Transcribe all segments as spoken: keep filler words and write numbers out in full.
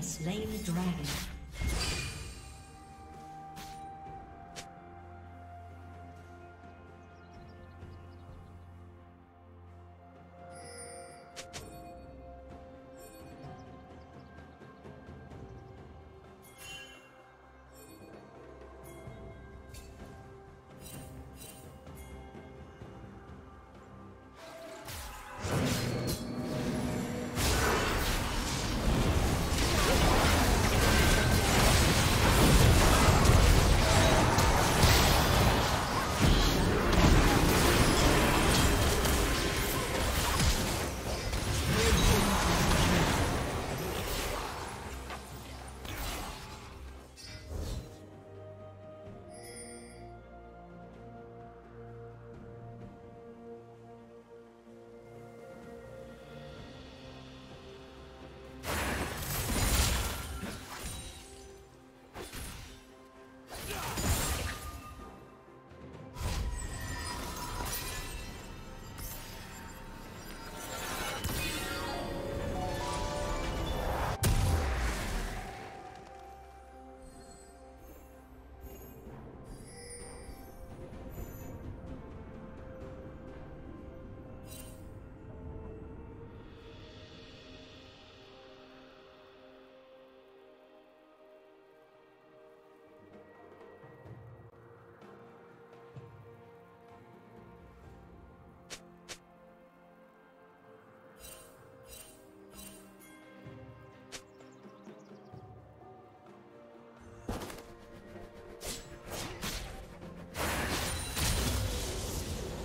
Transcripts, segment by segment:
Slain the dragon.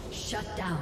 Shut down.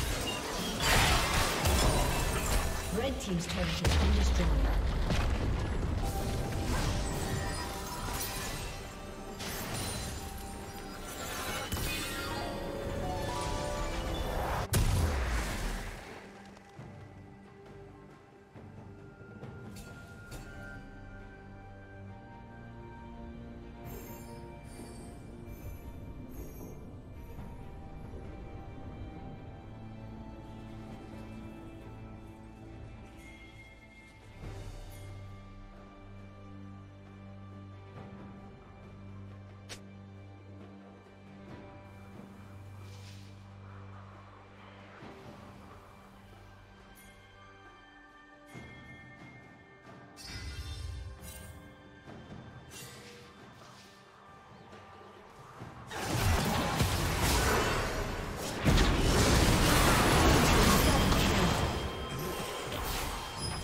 Team's turret has been destroyed.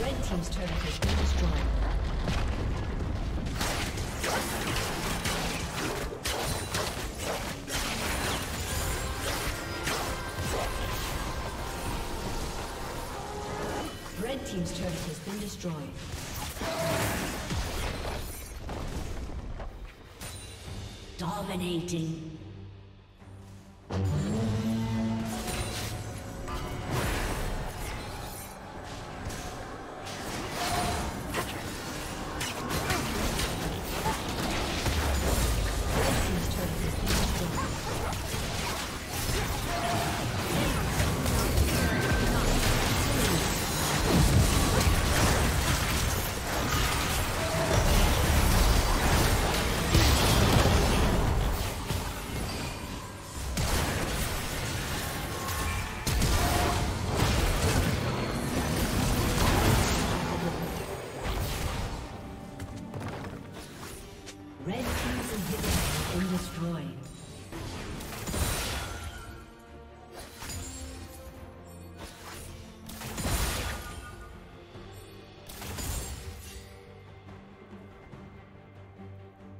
Red team's turret has been destroyed. Team's turret has been destroyed. Dominating.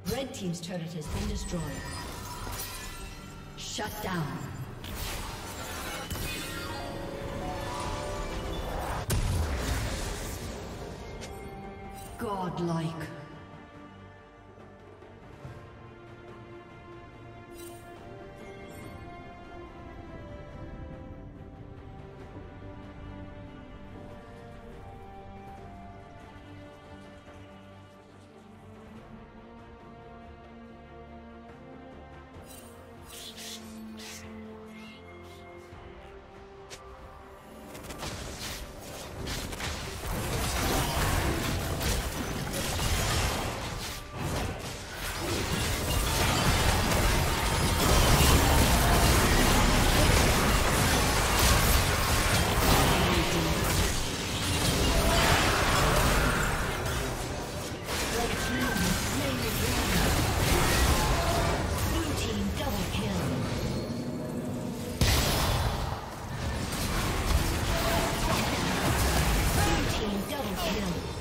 Red team's turret has been destroyed. Shut down. Godlike. Double kill.